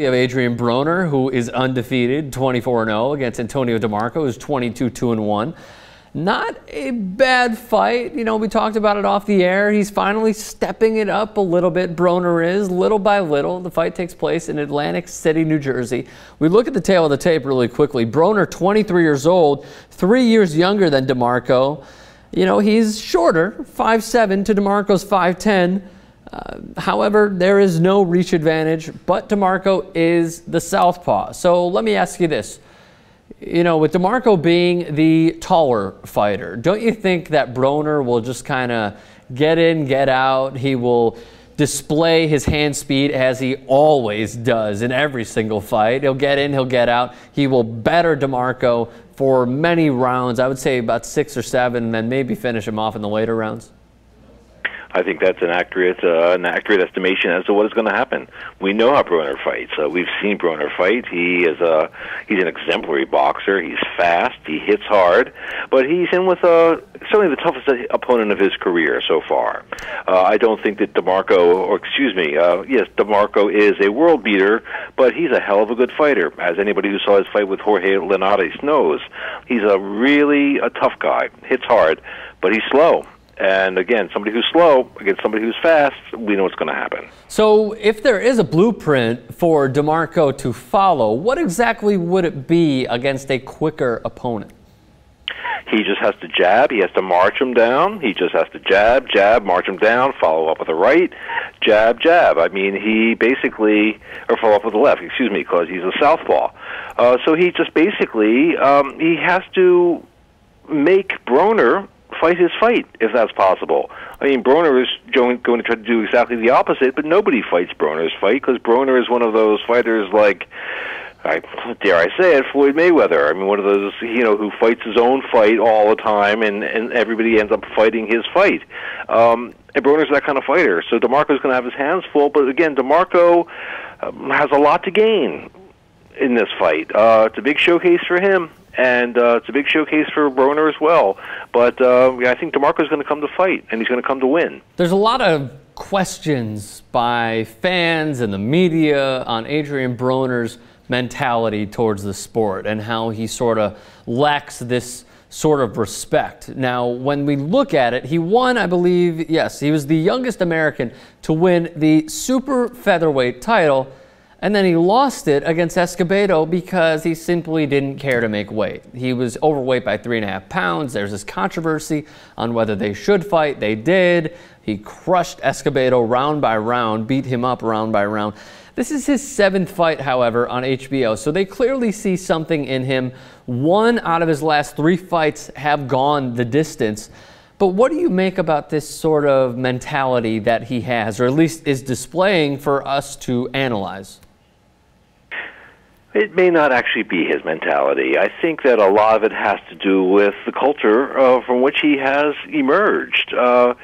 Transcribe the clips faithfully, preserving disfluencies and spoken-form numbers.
We have Adrien Broner, who is undefeated, twenty-four and oh, against Antonio DeMarco, who's twenty-two two and one. Not a bad fight. You know, we talked about it off the air. He's finally stepping it up a little bit. Broner is, little by little. The fight takes place in Atlantic City, New Jersey. We look at the tail of the tape really quickly. Broner, twenty-three years old, three years younger than DeMarco. You know, he's shorter, five seven to DeMarco's five ten. Uh, however, there is no reach advantage, but DeMarco is the southpaw. So let me ask you this. You know, with DeMarco being the taller fighter, don't you think that Broner will just kind of get in, get out? He will display his hand speed as he always does in every single fight. He'll get in, he'll get out. He will batter DeMarco for many rounds. I would say about six or seven, and then maybe finish him off in the later rounds. I think that's an accurate, uh, an accurate estimation as to what is going to happen. We know how Broner fights. Uh, we've seen Broner fight. He is a, he's an exemplary boxer. He's fast. He hits hard. But he's in with a, certainly the toughest opponent of his career so far. Uh, I don't think that DeMarco, or excuse me, uh, yes, DeMarco is a world beater, but he's a hell of a good fighter. As anybody who saw his fight with Jorge Linares knows, he's a really a tough guy. Hits hard, but he's slow. And again, somebody who's slow against somebody who's fast, we know what's going to happen. So if there is a blueprint for DeMarco to follow, what exactly would it be against a quicker opponent? He just has to jab. He has to march him down. He just has to jab, jab, march him down, follow up with a right, jab, jab. I mean, he basically, or follow up with a left, excuse me, because he's a southpaw. Uh, so he just basically, um, he has to make Broner fight his fight, if that's possible. I mean, Broner is going to try to do exactly the opposite, but nobody fights Broner's fight because Broner is one of those fighters like, I, dare I say it, Floyd Mayweather. I mean, one of those, you know, who fights his own fight all the time, and, and everybody ends up fighting his fight. Um, and Broner's that kind of fighter. So DeMarco's going to have his hands full, but again, DeMarco um, has a lot to gain in this fight. Uh, it's a big showcase for him. And uh, it's a big showcase for Broner as well. But uh, I think DeMarco's going to come to fight, and he's going to come to win. There's a lot of questions by fans and the media on Adrien Broner's mentality towards the sport and how he sort of lacks this sort of respect. Now, when we look at it, he won, I believe, yes, he was the youngest American to win the super featherweight title. And then he lost it against Escobedo because he simply didn't care to make weight. He was overweight by three and a half pounds. There's this controversy on whether they should fight. They did. He crushed Escobedo round by round, beat him up round by round. This is his seventh fight, however, on H B O. So they clearly see something in him. One out of his last three fights have gone the distance. But what do you make about this sort of mentality that he has, or at least is displaying for us to analyze? It may not actually be his mentality. I think that a lot of it has to do with the culture uh, from which he has emerged. Uh,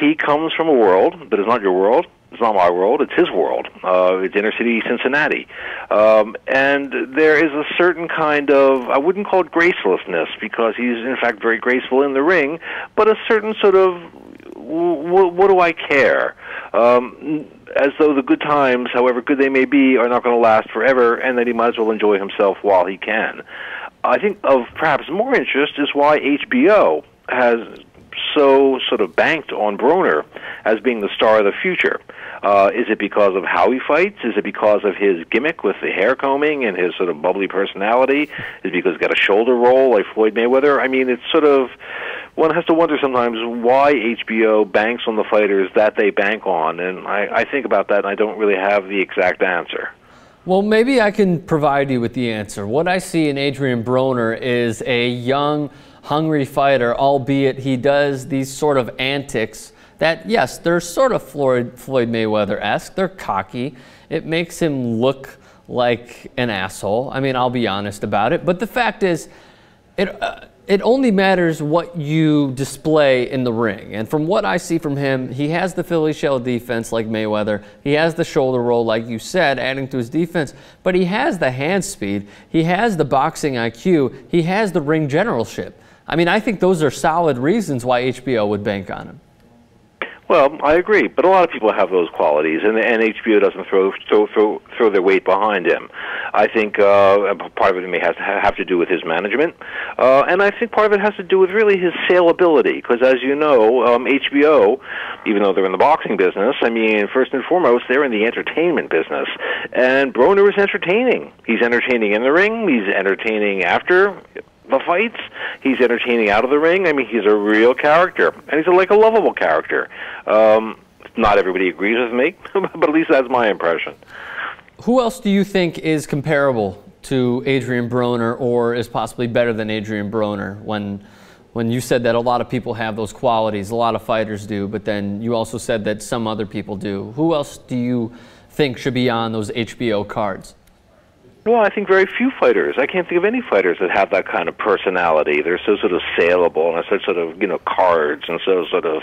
he comes from a world that is not your world. It's not my world. It's his world. Uh, it's inner city Cincinnati. Um, and there is a certain kind of, I wouldn't call it gracelessness, because he's in fact very graceful in the ring, but a certain sort of, w what do I care? Um, as though the good times, however good they may be, are not going to last forever, and that he might as well enjoy himself while he can. I think of perhaps more interest is why H B O has so sort of banked on Broner as being the star of the future. Uh, is it because of how he fights? Is it because of his gimmick with the hair combing and his sort of bubbly personality? Is it because he's got a shoulder roll like Floyd Mayweather? I mean, it's sort of, one has to wonder sometimes why H B O banks on the fighters that they bank on, and I, I think about that, and I don't really have the exact answer. Well, maybe I can provide you with the answer. What I see in Adrien Broner is a young, hungry fighter, albeit he does these sort of antics that, yes, they're sort of Floyd, Floyd Mayweather-esque. They're cocky. It makes him look like an asshole. I mean, I'll be honest about it. But the fact is, it... Uh, It only matters what you display in the ring. And from what I see from him, he has the Philly shell defense like Mayweather. He has the shoulder roll, like you said, adding to his defense. But he has the hand speed. He has the boxing I Q. He has the ring generalship. I mean, I think those are solid reasons why H B O would bank on him. Well, I agree, but a lot of people have those qualities, and and H B O doesn't throw throw throw, throw their weight behind him. I think uh, part of it may have to, have to do with his management, uh, and I think part of it has to do with really his saleability, because as you know, um, H B O, even though they're in the boxing business, I mean, first and foremost, they're in the entertainment business, and Broner is entertaining. He's entertaining in the ring. He's entertaining after the fights. He's entertaining out of the ring. I mean, he's a real character, and he's a, like a lovable character. Um, not everybody agrees with me, but at least that's my impression. Who else do you think is comparable to Adrien Broner, or is possibly better than Adrien Broner? When, when you said that a lot of people have those qualities, a lot of fighters do, but then you also said that some other people do. Who else do you think should be on those H B O cards? Well, I think very few fighters. I can't think of any fighters that have that kind of personality. They're so sort of saleable, and so sort of, you know, cards, and so sort of,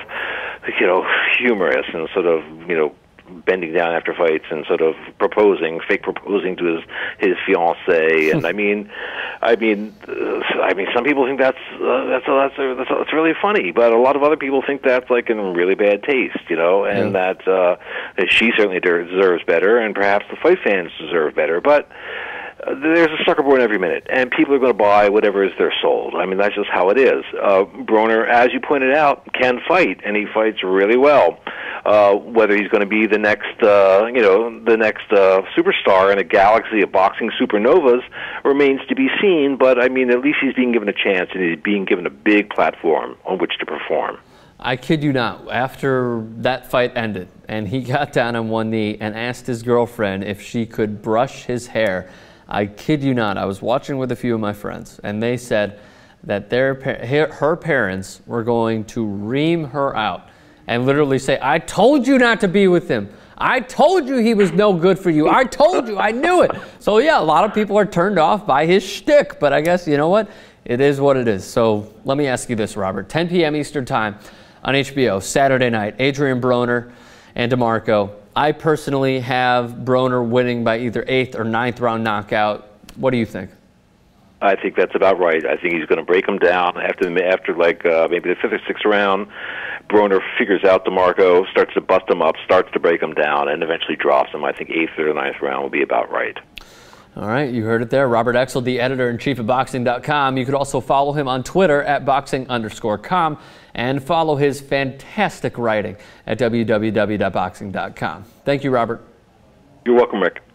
you know, humorous, and sort of, you know, bending down after fights and sort of proposing, fake proposing to his his fiancée. And I mean, I mean, uh, I mean, some people think that's uh, that's uh, that's, uh, that's, uh, that's really funny, but a lot of other people think that's like in really bad taste, you know, and yeah. that, uh, that she certainly deserves better, and perhaps the fight fans deserve better, but there's a sucker born every minute, and people are going to buy whatever is their sold. I mean, that's just how it is. Uh, Broner, as you pointed out, can fight, and he fights really well. Uh, whether he's going to be the next, uh, you know, the next uh, superstar in a galaxy of boxing supernovas remains to be seen, but, I mean, at least he's being given a chance, and he's being given a big platform on which to perform. I kid you not, after that fight ended, and he got down on one knee and asked his girlfriend if she could brush his hair, I kid you not, I was watching with a few of my friends, and they said that their, her parents were going to ream her out and literally say, I told you not to be with him. I told you he was no good for you. I told you. I knew it. So, yeah, a lot of people are turned off by his shtick, but I guess, you know what? It is what it is. So let me ask you this, Robert. ten P M Eastern Time on H B O, Saturday night, Adrien Broner and DeMarco. I personally have Broner winning by either eighth or ninth round knockout. What do you think? I think that's about right. I think he's going to break him down after the, after like uh, maybe the fifth or sixth round. Broner figures out DeMarco, starts to bust him up, starts to break him down, and eventually drops him. I think eighth or ninth round will be about right. All right, you heard it there. Robert Axel, the editor-in-chief of boxing dot com. You could also follow him on Twitter at boxing underscore com and follow his fantastic writing at w w w dot boxing dot com. Thank you, Robert. You're welcome, Rick.